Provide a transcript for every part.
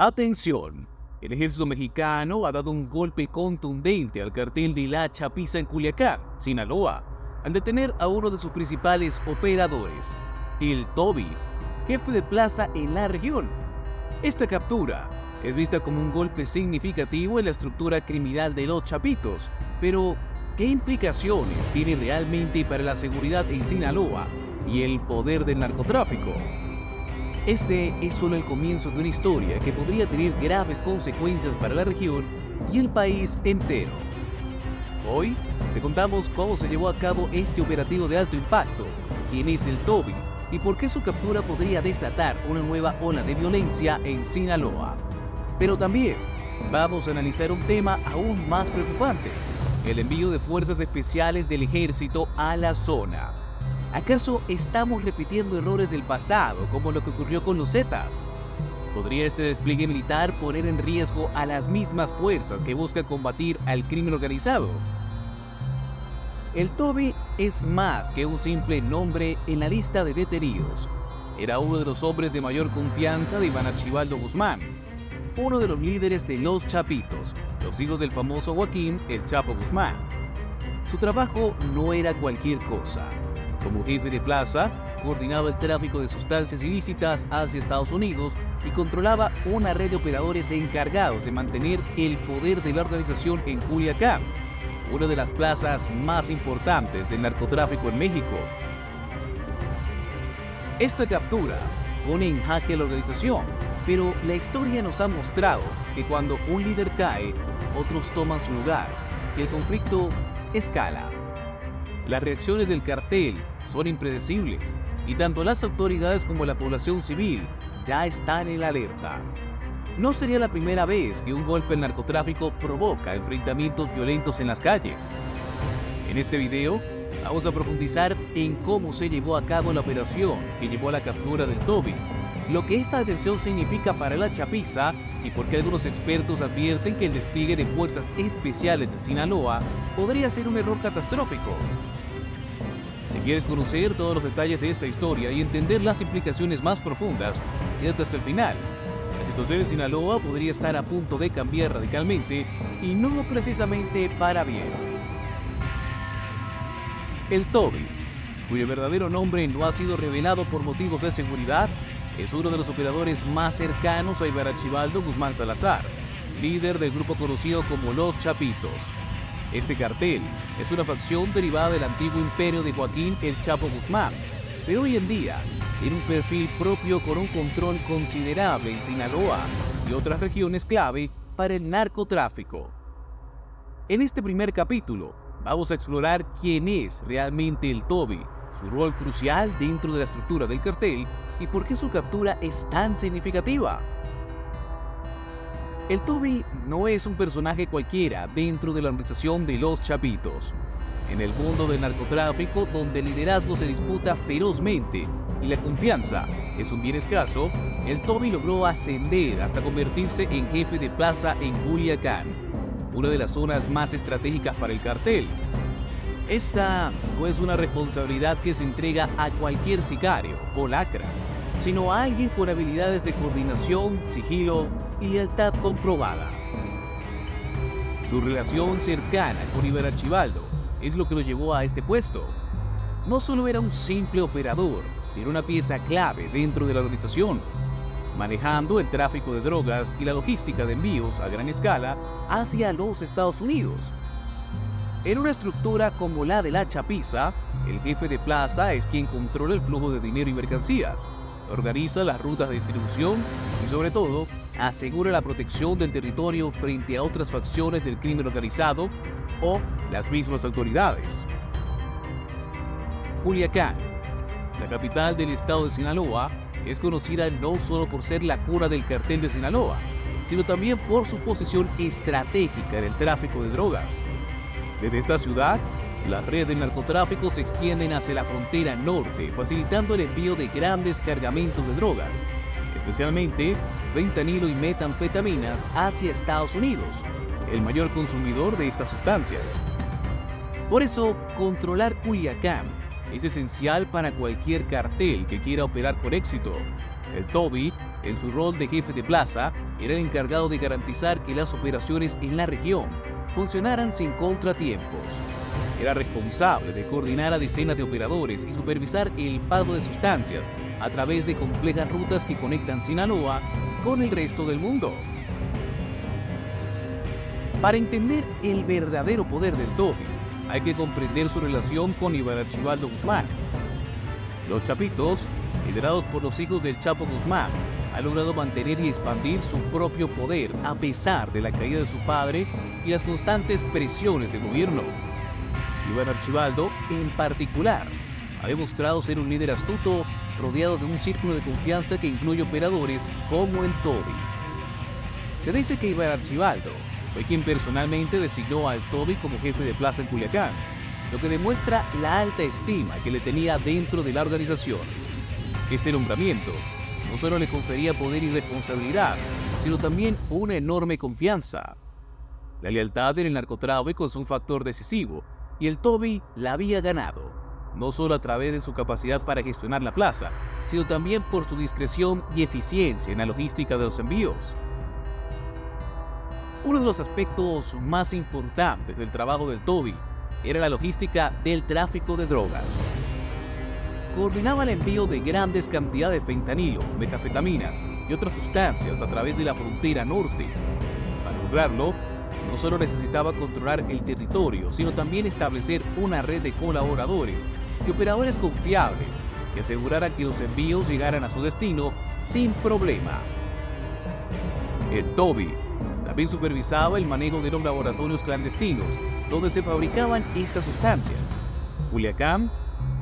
Atención, el ejército mexicano ha dado un golpe contundente al cartel de La Chapiza en Culiacán, Sinaloa, al detener a uno de sus principales operadores, AL TOBY, jefe de plaza en la región. Esta captura es vista como un golpe significativo en la estructura criminal de Los Chapitos, pero ¿qué implicaciones tiene realmente para la seguridad en Sinaloa y el poder del narcotráfico? Este es solo el comienzo de una historia que podría tener graves consecuencias para la región y el país entero. Hoy te contamos cómo se llevó a cabo este operativo de alto impacto, quién es el TOBY y por qué su captura podría desatar una nueva ola de violencia en Sinaloa. Pero también vamos a analizar un tema aún más preocupante, el envío de fuerzas especiales del ejército a la zona. ¿Acaso estamos repitiendo errores del pasado, como lo que ocurrió con los Zetas? ¿Podría este despliegue militar poner en riesgo a las mismas fuerzas que buscan combatir al crimen organizado? El TOBY es más que un simple nombre en la lista de detenidos. Era uno de los hombres de mayor confianza de Iván Archivaldo Guzmán, uno de los líderes de Los Chapitos, los hijos del famoso Joaquín el Chapo Guzmán. Su trabajo no era cualquier cosa. Como jefe de plaza, coordinaba el tráfico de sustancias ilícitas hacia Estados Unidos y controlaba una red de operadores encargados de mantener el poder de la organización en Culiacán, una de las plazas más importantes del narcotráfico en México. Esta captura pone en jaque a la organización, pero la historia nos ha mostrado que cuando un líder cae, otros toman su lugar y el conflicto escala. Las reacciones del cartel son impredecibles y tanto las autoridades como la población civil ya están en la alerta. No sería la primera vez que un golpe al narcotráfico provoca enfrentamientos violentos en las calles. En este video vamos a profundizar en cómo se llevó a cabo la operación que llevó a la captura del TOBY, lo que esta detención significa para La Chapiza y por qué algunos expertos advierten que el despliegue de fuerzas especiales de Sinaloa podría ser un error catastrófico. Si quieres conocer todos los detalles de esta historia y entender las implicaciones más profundas, quédate hasta el final. La situación en Sinaloa podría estar a punto de cambiar radicalmente y no precisamente para bien. El TOBY, cuyo verdadero nombre no ha sido revelado por motivos de seguridad, es uno de los operadores más cercanos a Iván Archivaldo Guzmán Salazar, líder del grupo conocido como Los Chapitos. Este cartel es una facción derivada del antiguo imperio de Joaquín el Chapo Guzmán, pero hoy en día tiene un perfil propio con un control considerable en Sinaloa y otras regiones clave para el narcotráfico. En este primer capítulo vamos a explorar quién es realmente el TOBY, su rol crucial dentro de la estructura del cartel y por qué su captura es tan significativa. El TOBY no es un personaje cualquiera dentro de la organización de Los Chapitos. En el mundo del narcotráfico, donde el liderazgo se disputa ferozmente y la confianza es un bien escaso, el TOBY logró ascender hasta convertirse en jefe de plaza en Culiacán, una de las zonas más estratégicas para el cartel. Esta no es una responsabilidad que se entrega a cualquier sicario o lacra, sino a alguien con habilidades de coordinación, sigilo y lealtad comprobada. Su relación cercana con Iván Archivaldo es lo que lo llevó a este puesto. No solo era un simple operador, sino una pieza clave dentro de la organización, manejando el tráfico de drogas y la logística de envíos a gran escala hacia los Estados Unidos. En una estructura como la de La Chapiza, el jefe de plaza es quien controla el flujo de dinero y mercancías, organiza las rutas de distribución y, sobre todo, asegura la protección del territorio frente a otras facciones del crimen organizado o las mismas autoridades. Culiacán, la capital del estado de Sinaloa, es conocida no solo por ser la cuna del cartel de Sinaloa, sino también por su posición estratégica en el tráfico de drogas. Desde esta ciudad, las redes de narcotráfico se extienden hacia la frontera norte, facilitando el envío de grandes cargamentos de drogas, especialmente fentanilo y metanfetaminas, hacia Estados Unidos, el mayor consumidor de estas sustancias. Por eso, controlar Culiacán es esencial para cualquier cartel que quiera operar con éxito. El TOBY En su rol de jefe de plaza, era el encargado de garantizar que las operaciones en la región funcionaran sin contratiempos. Era responsable de coordinar a decenas de operadores y supervisar el pago de sustancias a través de complejas rutas que conectan Sinaloa con el resto del mundo. Para entender el verdadero poder del Toby, hay que comprender su relación con Iván Archivaldo Guzmán. Los Chapitos, liderados por los hijos del Chapo Guzmán, han logrado mantener y expandir su propio poder a pesar de la caída de su padre y las constantes presiones del gobierno. Iván Archivaldo, en particular, ha demostrado ser un líder astuto, rodeado de un círculo de confianza que incluye operadores como el Toby. Se dice que Iván Archivaldo fue quien personalmente designó al Toby como jefe de plaza en Culiacán, lo que demuestra la alta estima que le tenía dentro de la organización. Este nombramiento no solo le confería poder y responsabilidad, sino también una enorme confianza. La lealtad en el narcotráfico es un factor decisivo, y el Toby la había ganado, no solo a través de su capacidad para gestionar la plaza, sino también por su discreción y eficiencia en la logística de los envíos. Uno de los aspectos más importantes del trabajo del Toby era la logística del tráfico de drogas. Coordinaba el envío de grandes cantidades de fentanilo, metafetaminas y otras sustancias a través de la frontera norte. Para lograrlo, no solo necesitaba controlar el territorio, sino también establecer una red de colaboradores y operadores confiables que aseguraran que los envíos llegaran a su destino sin problema. El Toby también supervisaba el manejo de los laboratorios clandestinos donde se fabricaban estas sustancias. Culiacán,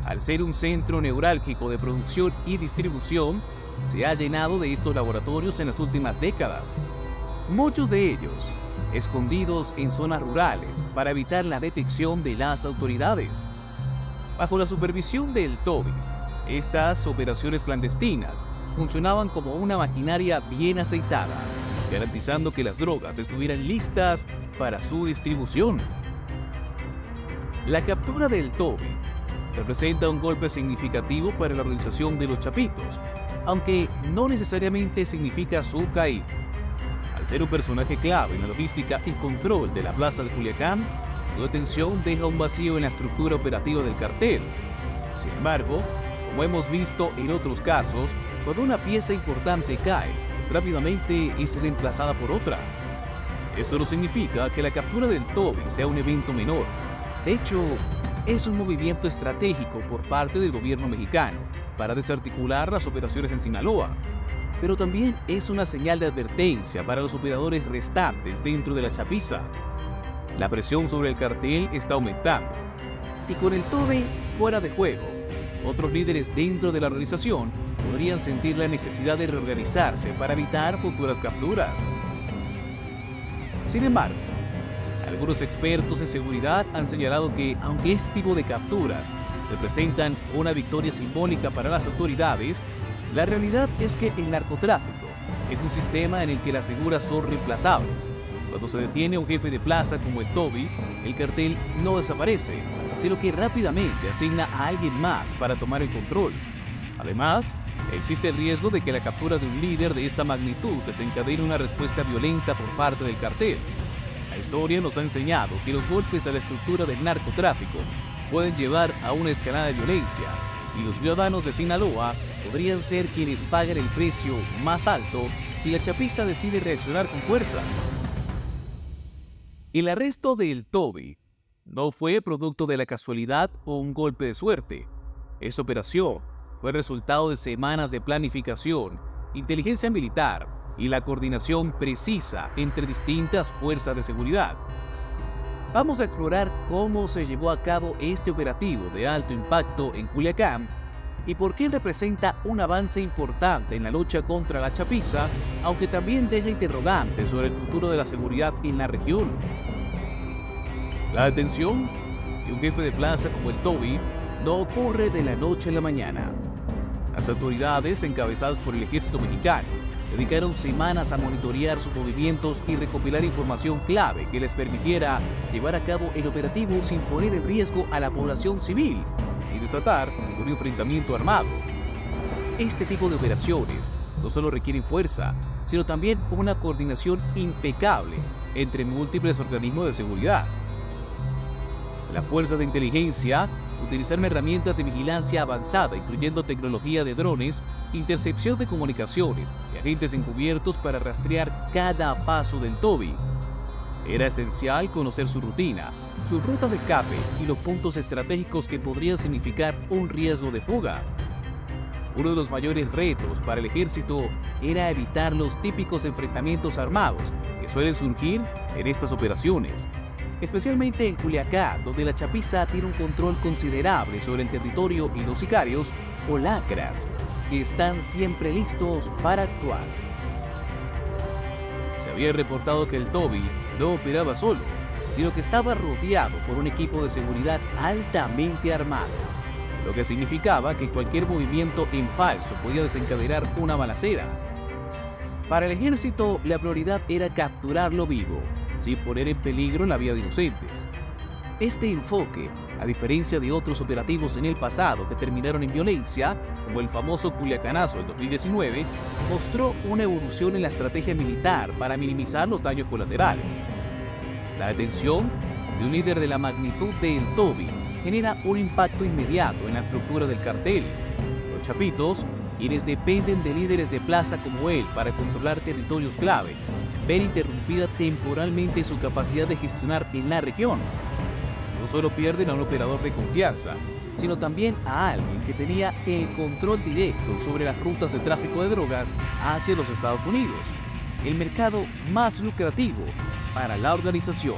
al ser un centro neurálgico de producción y distribución, se ha llenado de estos laboratorios en las últimas décadas. Muchos de ellos escondidos en zonas rurales para evitar la detección de las autoridades. Bajo la supervisión del Toby, estas operaciones clandestinas funcionaban como una maquinaria bien aceitada, garantizando que las drogas estuvieran listas para su distribución. La captura del Toby representa un golpe significativo para la organización de los Chapitos, aunque no necesariamente significa su caída. Al ser un personaje clave en la logística y control de la plaza de Culiacán, su detención deja un vacío en la estructura operativa del cartel. Sin embargo, como hemos visto en otros casos, cuando una pieza importante cae, rápidamente es reemplazada por otra. Esto no significa que la captura del Toby sea un evento menor. De hecho, es un movimiento estratégico por parte del gobierno mexicano para desarticular las operaciones en Sinaloa, pero también es una señal de advertencia para los operadores restantes dentro de la chapiza. La presión sobre el cartel está aumentando, y con el Toby fuera de juego, otros líderes dentro de la organización podrían sentir la necesidad de reorganizarse para evitar futuras capturas. Sin embargo, algunos expertos en seguridad han señalado que, aunque este tipo de capturas representan una victoria simbólica para las autoridades, la realidad es que el narcotráfico es un sistema en el que las figuras son reemplazables. Cuando se detiene a un jefe de plaza como el Toby, el cartel no desaparece, sino que rápidamente asigna a alguien más para tomar el control. Además, existe el riesgo de que la captura de un líder de esta magnitud desencadene una respuesta violenta por parte del cartel. La historia nos ha enseñado que los golpes a la estructura del narcotráfico pueden llevar a una escalada de violencia, y los ciudadanos de Sinaloa podrían ser quienes pagan el precio más alto si la chapiza decide reaccionar con fuerza. El arresto del Toby no fue producto de la casualidad o un golpe de suerte. Esta operación fue el resultado de semanas de planificación, inteligencia militar y la coordinación precisa entre distintas fuerzas de seguridad. Vamos a explorar cómo se llevó a cabo este operativo de alto impacto en Culiacán y por qué representa un avance importante en la lucha contra la chapiza, aunque también deja interrogantes sobre el futuro de la seguridad en la región. La detención de un jefe de plaza como el Toby no ocurre de la noche a la mañana. Las autoridades, encabezadas por el ejército mexicano, dedicaron semanas a monitorear sus movimientos y recopilar información clave que les permitiera llevar a cabo el operativo sin poner en riesgo a la población civil y desatar un enfrentamiento armado. Este tipo de operaciones no solo requieren fuerza, sino también una coordinación impecable entre múltiples organismos de seguridad. La fuerza de inteligencia utilizar herramientas de vigilancia avanzada, incluyendo tecnología de drones, intercepción de comunicaciones y agentes encubiertos para rastrear cada paso del Toby. Era esencial conocer su rutina, su ruta de escape y los puntos estratégicos que podrían significar un riesgo de fuga. Uno de los mayores retos para el ejército era evitar los típicos enfrentamientos armados que suelen surgir en estas operaciones, especialmente en Culiacán, donde la chapiza tiene un control considerable sobre el territorio y los sicarios o lacras, que están siempre listos para actuar. Se había reportado que el Toby no operaba solo, sino que estaba rodeado por un equipo de seguridad altamente armado, lo que significaba que cualquier movimiento en falso podía desencadenar una balacera. Para el ejército, la prioridad era capturarlo vivo, sin poner en peligro la vida de inocentes. Este enfoque, a diferencia de otros operativos en el pasado que terminaron en violencia, como el famoso Culiacanazo del 2019, mostró una evolución en la estrategia militar para minimizar los daños colaterales. La detención de un líder de la magnitud del Toby genera un impacto inmediato en la estructura del cartel. Los Chapitos, quienes dependen de líderes de plaza como él para controlar territorios clave, ven interrumpida temporalmente su capacidad de gestionar en la región. No solo pierden a un operador de confianza, sino también a alguien que tenía el control directo sobre las rutas de tráfico de drogas hacia los Estados Unidos, el mercado más lucrativo para la organización.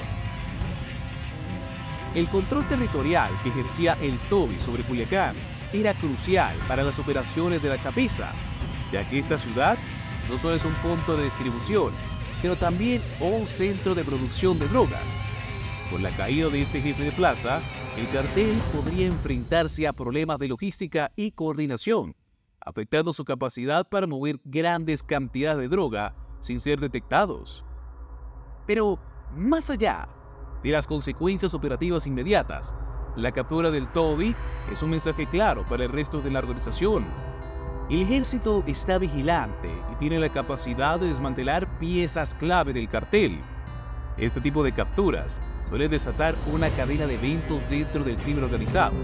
El control territorial que ejercía el Toby sobre Culiacán era crucial para las operaciones de la Chapiza, ya que esta ciudad no solo es un punto de distribución, sino también un centro de producción de drogas. Con la caída de este jefe de plaza, el cartel podría enfrentarse a problemas de logística y coordinación, afectando su capacidad para mover grandes cantidades de droga sin ser detectados. Pero más allá de las consecuencias operativas inmediatas, la captura del Toby es un mensaje claro para el resto de la organización. El ejército está vigilante y tiene la capacidad de desmantelar piezas clave del cartel. Este tipo de capturas suele desatar una cadena de eventos dentro del crimen organizado.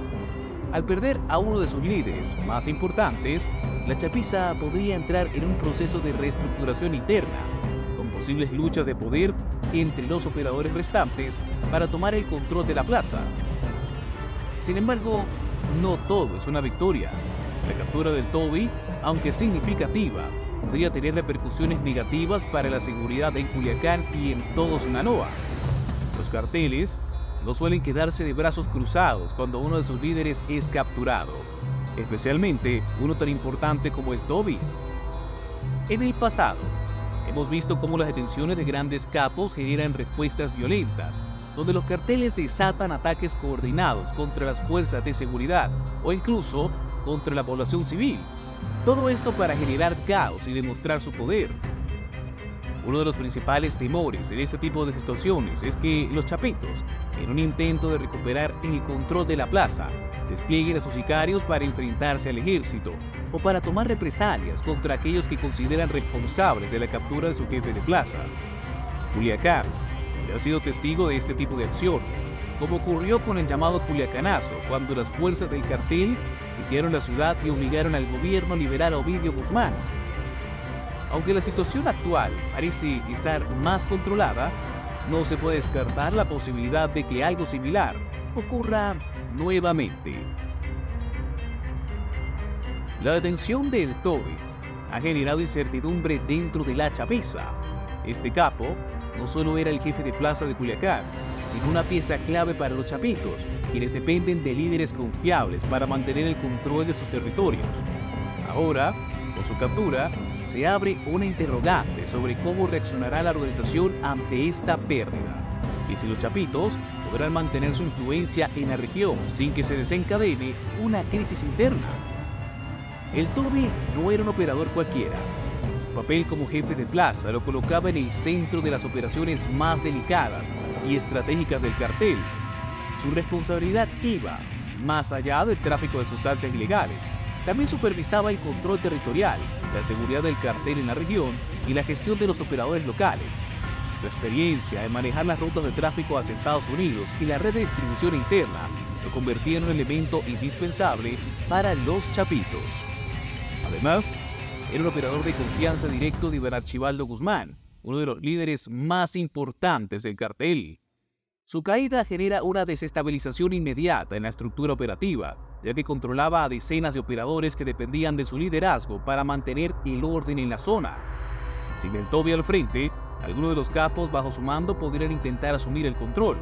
Al perder a uno de sus líderes más importantes, la chapiza podría entrar en un proceso de reestructuración interna, con posibles luchas de poder entre los operadores restantes para tomar el control de la plaza. Sin embargo, no todo es una victoria. La captura del Toby, aunque significativa, podría tener repercusiones negativas para la seguridad en Culiacán y en todo Sinaloa. Los carteles no suelen quedarse de brazos cruzados cuando uno de sus líderes es capturado, especialmente uno tan importante como el Toby. En el pasado, hemos visto cómo las detenciones de grandes capos generan respuestas violentas, donde los carteles desatan ataques coordinados contra las fuerzas de seguridad o incluso contra la población civil. Todo esto para generar caos y demostrar su poder. Uno de los principales temores en este tipo de situaciones es que los chapitos, en un intento de recuperar el control de la plaza, desplieguen a sus sicarios para enfrentarse al ejército o para tomar represalias contra aquellos que consideran responsables de la captura de su jefe de plaza. Culiacán ha sido testigo de este tipo de acciones, como ocurrió con el llamado Culiacanazo, cuando las fuerzas del cartel sitiaron la ciudad y obligaron al gobierno a liberar a Ovidio Guzmán. Aunque la situación actual parece estar más controlada, no se puede descartar la posibilidad de que algo similar ocurra nuevamente. La detención del Toby ha generado incertidumbre dentro de la chapiza. Este capo no solo era el jefe de plaza de Culiacán, sino una pieza clave para los chapitos, quienes dependen de líderes confiables para mantener el control de sus territorios. Ahora, con su captura, se abre una interrogante sobre cómo reaccionará la organización ante esta pérdida, y si los chapitos podrán mantener su influencia en la región sin que se desencadene una crisis interna. El Toby no era un operador cualquiera. Su papel como jefe de plaza lo colocaba en el centro de las operaciones más delicadas y estratégicas del cartel. Su responsabilidad iba más allá del tráfico de sustancias ilegales, También supervisaba el control territorial, la seguridad del cartel en la región y la gestión de los operadores locales. Su experiencia en manejar las rutas de tráfico hacia Estados Unidos y la red de distribución interna lo convertía en un elemento indispensable para los Chapitos. Además, era un operador de confianza directo de Iván Archivaldo Guzmán, uno de los líderes más importantes del cartel. Su caída genera una desestabilización inmediata en la estructura operativa, ya que controlaba a decenas de operadores que dependían de su liderazgo para mantener el orden en la zona. Sin el Toby al frente, algunos de los capos bajo su mando podrían intentar asumir el control,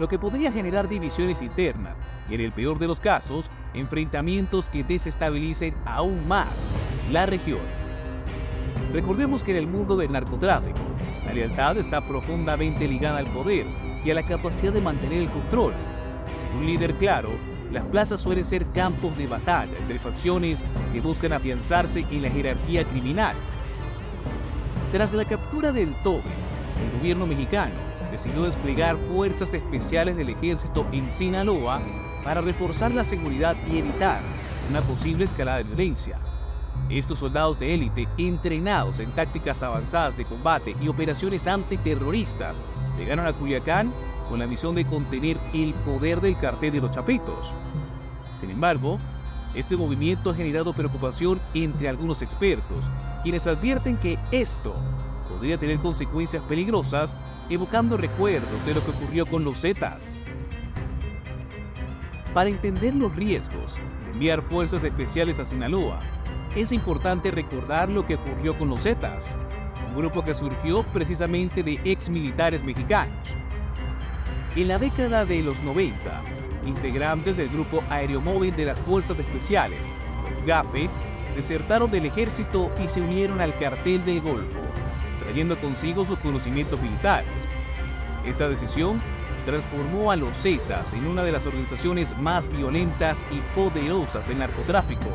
lo que podría generar divisiones internas y, en el peor de los casos, enfrentamientos que desestabilicen aún más la región. Recordemos que en el mundo del narcotráfico, la lealtad está profundamente ligada al poder y a la capacidad de mantener el control. Sin un líder claro, las plazas suelen ser campos de batalla entre facciones que buscan afianzarse en la jerarquía criminal. Tras la captura del Toby, el gobierno mexicano decidió desplegar fuerzas especiales del ejército en Sinaloa para reforzar la seguridad y evitar una posible escalada de violencia. Estos soldados de élite, entrenados en tácticas avanzadas de combate y operaciones antiterroristas, llegaron a Culiacán con la misión de contener el poder del cartel de los Chapitos. Sin embargo, este movimiento ha generado preocupación entre algunos expertos, quienes advierten que esto podría tener consecuencias peligrosas, evocando recuerdos de lo que ocurrió con los Zetas. Para entender los riesgos de enviar fuerzas especiales a Sinaloa, es importante recordar lo que ocurrió con los Zetas, un grupo que surgió precisamente de exmilitares mexicanos. En la década de los 90, integrantes del grupo aeromóvil de las Fuerzas Especiales, los GAFE, desertaron del ejército y se unieron al cartel del Golfo, trayendo consigo sus conocimientos militares. Esta decisión transformó a los Zetas en una de las organizaciones más violentas y poderosas del narcotráfico,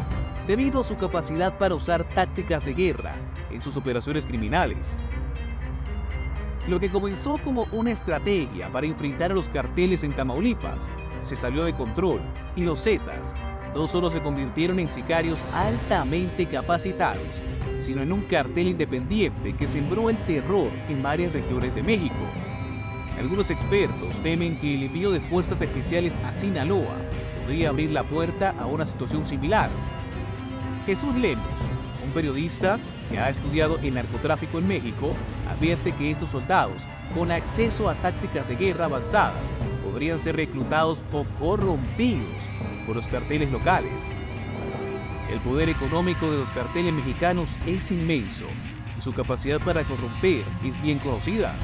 debido a su capacidad para usar tácticas de guerra en sus operaciones criminales. Lo que comenzó como una estrategia para enfrentar a los carteles en Tamaulipas se salió de control y los Zetas no solo se convirtieron en sicarios altamente capacitados, sino en un cartel independiente que sembró el terror en varias regiones de México. Algunos expertos temen que el envío de fuerzas especiales a Sinaloa podría abrir la puerta a una situación similar. Jesús Lemus, un periodista que ha estudiado el narcotráfico en México, advierte que estos soldados, con acceso a tácticas de guerra avanzadas, podrían ser reclutados o corrompidos por los carteles locales. El poder económico de los carteles mexicanos es inmenso y su capacidad para corromper es bien conocida.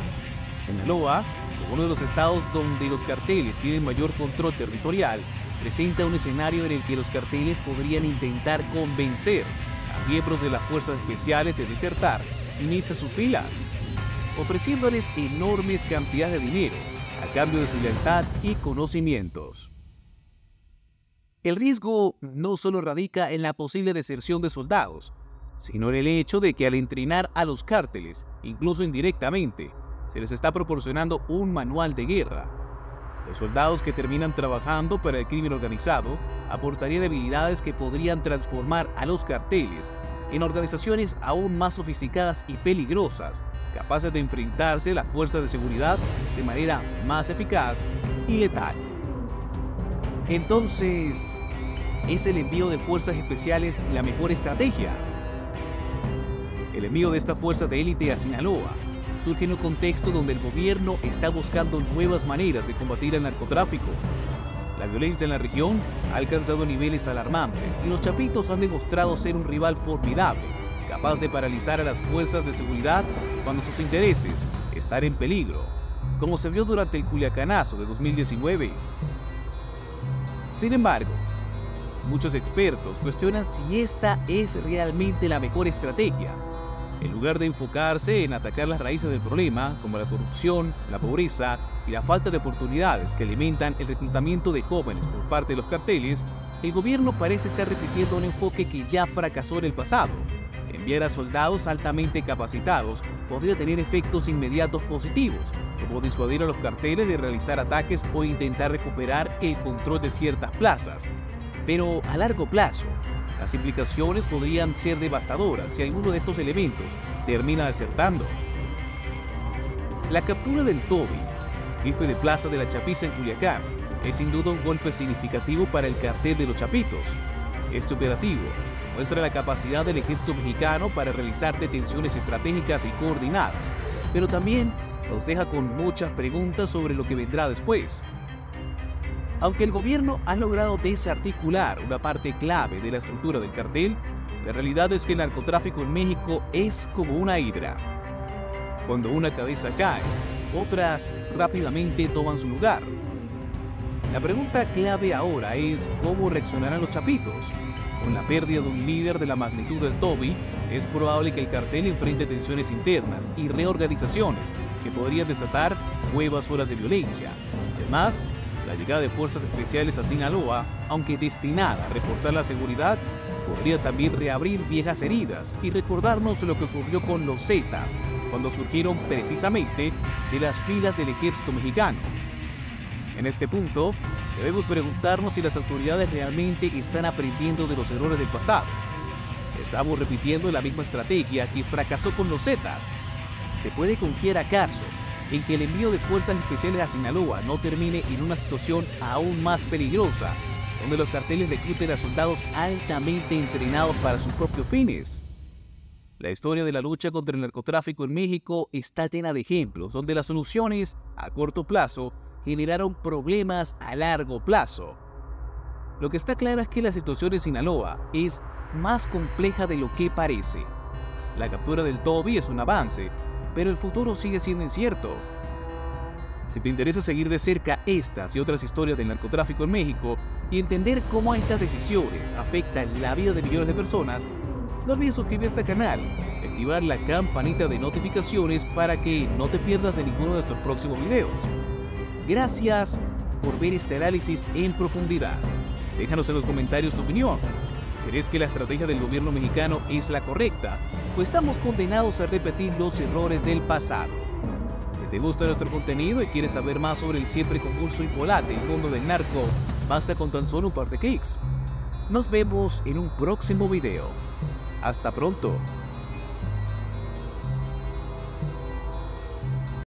Sinaloa, como uno de los estados donde los carteles tienen mayor control territorial, presenta un escenario en el que los carteles podrían intentar convencer a miembros de las fuerzas especiales de desertar y unirse a sus filas, ofreciéndoles enormes cantidades de dinero a cambio de su lealtad y conocimientos. El riesgo no solo radica en la posible deserción de soldados, sino en el hecho de que al entrenar a los cárteles, incluso indirectamente, se les está proporcionando un manual de guerra. Los soldados que terminan trabajando para el crimen organizado aportarían habilidades que podrían transformar a los carteles en organizaciones aún más sofisticadas y peligrosas, capaces de enfrentarse a las fuerzas de seguridad de manera más eficaz y letal. Entonces, ¿es el envío de fuerzas especiales la mejor estrategia? El envío de estas fuerzas de élite a Sinaloa surge en un contexto donde el gobierno está buscando nuevas maneras de combatir el narcotráfico. La violencia en la región ha alcanzado niveles alarmantes y los Chapitos han demostrado ser un rival formidable, capaz de paralizar a las fuerzas de seguridad cuando sus intereses están en peligro, como se vio durante el Culiacanazo de 2019. Sin embargo, muchos expertos cuestionan si esta es realmente la mejor estrategia. En lugar de enfocarse en atacar las raíces del problema, como la corrupción, la pobreza y la falta de oportunidades que alimentan el reclutamiento de jóvenes por parte de los carteles, el gobierno parece estar repitiendo un enfoque que ya fracasó en el pasado. Enviar a soldados altamente capacitados podría tener efectos inmediatos positivos, como disuadir a los carteles de realizar ataques o intentar recuperar el control de ciertas plazas. Pero a largo plazo, Las implicaciones podrían ser devastadoras si alguno de estos elementos termina desertando. La captura del Toby, jefe de plaza de La Chapiza en Culiacán, es sin duda un golpe significativo para el cartel de Los Chapitos. Este operativo muestra la capacidad del ejército mexicano para realizar detenciones estratégicas y coordinadas, pero también nos deja con muchas preguntas sobre lo que vendrá después. Aunque el gobierno ha logrado desarticular una parte clave de la estructura del cartel, la realidad es que el narcotráfico en México es como una hidra. Cuando una cabeza cae, otras rápidamente toman su lugar. La pregunta clave ahora es cómo reaccionarán los chapitos. Con la pérdida de un líder de la magnitud del Toby, es probable que el cartel enfrente tensiones internas y reorganizaciones que podrían desatar nuevas olas de violencia. Además, la llegada de fuerzas especiales a Sinaloa, aunque destinada a reforzar la seguridad, podría también reabrir viejas heridas y recordarnos lo que ocurrió con los Zetas, cuando surgieron precisamente de las filas del ejército mexicano. En este punto, debemos preguntarnos si las autoridades realmente están aprendiendo de los errores del pasado. ¿Estamos repitiendo la misma estrategia que fracasó con los Zetas? ¿Se puede confiar acaso en que el envío de fuerzas especiales a Sinaloa no termine en una situación aún más peligrosa, donde los carteles recluten a soldados altamente entrenados para sus propios fines? La historia de la lucha contra el narcotráfico en México está llena de ejemplos donde las soluciones a corto plazo generaron problemas a largo plazo. Lo que está claro es que la situación en Sinaloa es más compleja de lo que parece. La captura del Toby es un avance, pero el futuro sigue siendo incierto. Si te interesa seguir de cerca estas y otras historias del narcotráfico en México y entender cómo estas decisiones afectan la vida de millones de personas, no olvides suscribirte al canal y activar la campanita de notificaciones para que no te pierdas de ninguno de nuestros próximos videos. Gracias por ver este análisis en profundidad. Déjanos en los comentarios tu opinión. ¿Crees que la estrategia del gobierno mexicano es la correcta? ¿O estamos condenados a repetir los errores del pasado? Si te gusta nuestro contenido y quieres saber más sobre el siempre concurso y volátil mundo del narco, basta con tan solo un par de clics. Nos vemos en un próximo video. ¡Hasta pronto!